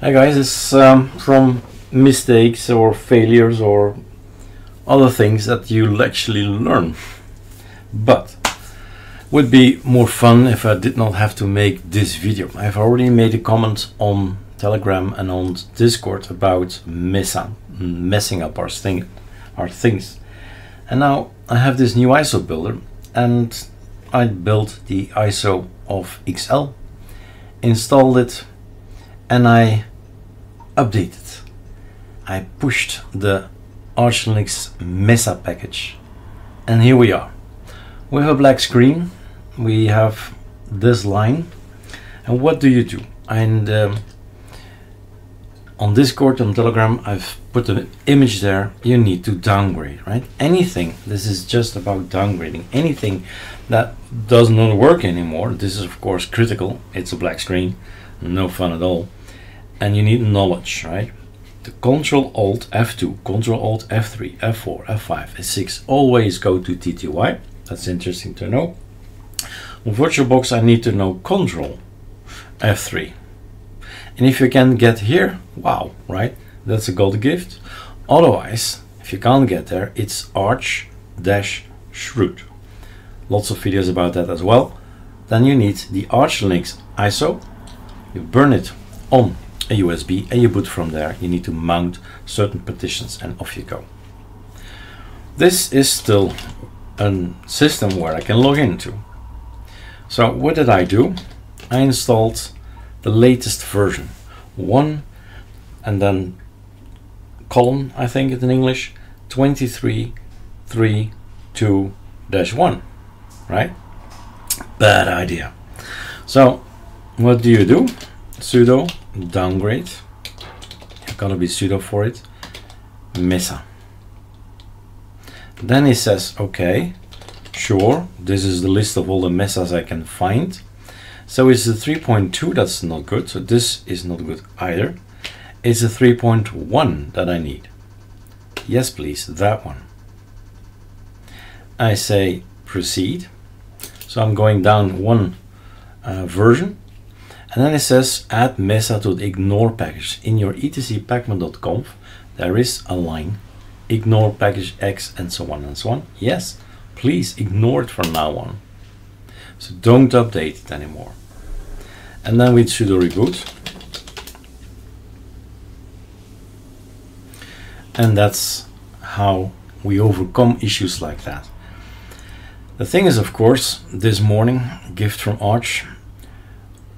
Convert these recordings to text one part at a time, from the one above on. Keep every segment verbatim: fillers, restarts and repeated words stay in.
Hi guys, it's um, from mistakes or failures or other things that you'll actually learn. But would be more fun if I did not have to make this video. I've already made a comment on Telegram and on Discord about mess up, messing up our, thing, our things. And now I have this new I S O builder, and I built the I S O of X L, installed it, and I updated. I pushed the Arch Linux Mesa package, and here we are. We have a black screen, we have this line, and what do you do? And um, on Discord, on Telegram, I've put an image there. You need to downgrade, right? Anything, this is just about downgrading. Anything that does not work anymore, this is of course critical. It's a black screen, no fun at all. And you need knowledge, right? The control alt F two, control alt F three, F four, F five, F six, always go to T T Y. That's interesting to know. On VirtualBox, I need to know control F three. And if you can get here, wow, right? That's a gold gift. Otherwise, if you can't get there, it's arch dash shroot. Lots of videos about that as well. Then you need the Arch Linux I S O. You burn it on a U S B and you boot from there. You need to mount certain partitions and off you go. This is still a system where I can log into. So what did I do? I installed the latest version, one and then column, I think it's in English, twenty-three point three point two dash one, right? Bad idea. So what do you do? Sudo downgrade, it's gonna be sudo for it, Mesa. Then he says, okay, sure, this is the list of all the mesas I can find. So it's a three point two, that's not good, so this is not good either. It's a three point one that I need. Yes, please, that one. I say proceed. So I'm going down one uh, version. And then it says add mesa to the ignore package. In your etc pacman dot conf, there is a line. Ignore package X and so on and so on. Yes, please ignore it from now on. So don't update it anymore. And then we sudo reboot. And that's how we overcome issues like that. The thing is, of course, this morning, gift from Arch,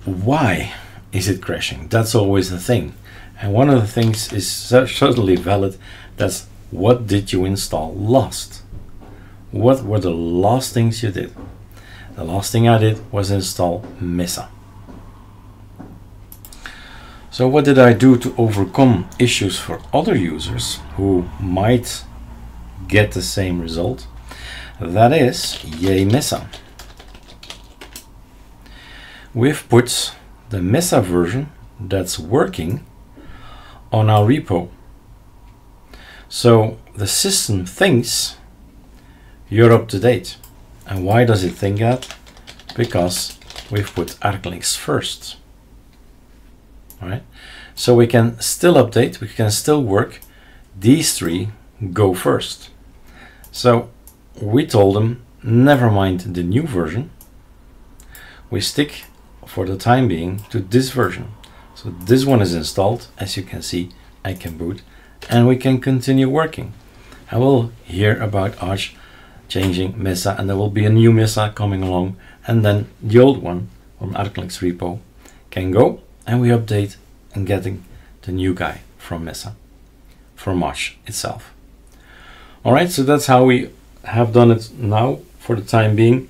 why is it crashing? That's always the thing. And one of the things is certainly valid, that's what did you install last? What were the last things you did? The last thing I did was install Mesa. So what did I do to overcome issues for other users who might get the same result? That is yay Mesa. We've put the Mesa version that's working on our repo. So the system thinks you're up to date. And why does it think that? Because we've put ArcoLinux first. All right? So we can still update, we can still work. These three go first. So we told them, never mind the new version. We stick for the time being to this version. So this one is installed. As you can see, I can boot. And we can continue working. I will hear about Arch changing Mesa, and there will be a new Mesa coming along, and then the old one from ArcoLinux repo can go, and we update and getting the new guy from Mesa, from Arch itself. All right, so that's how we have done it now for the time being,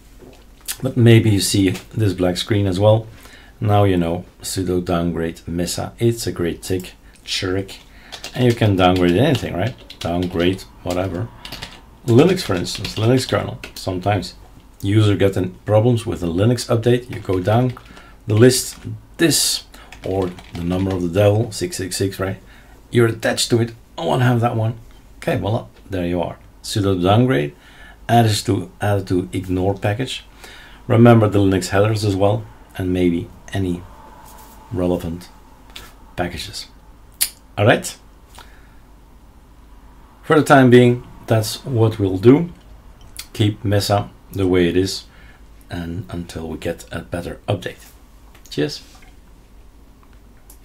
but maybe you see this black screen as well. Now you know sudo downgrade Mesa. It's a great tick, trick. And you can downgrade anything, right? Downgrade whatever. Linux, for instance, Linux kernel. Sometimes user get in problems with a Linux update. You go down the list, this or the number of the devil, six six six, right? You're attached to it. I want to have that one. Okay, voila, there you are. Sudo downgrade, add it to add it to ignore package. Remember the Linux headers as well, and maybe any relevant packages. All right. For the time being, that's what we'll do. Keep Mesa the way it is, and until we get a better update. Cheers.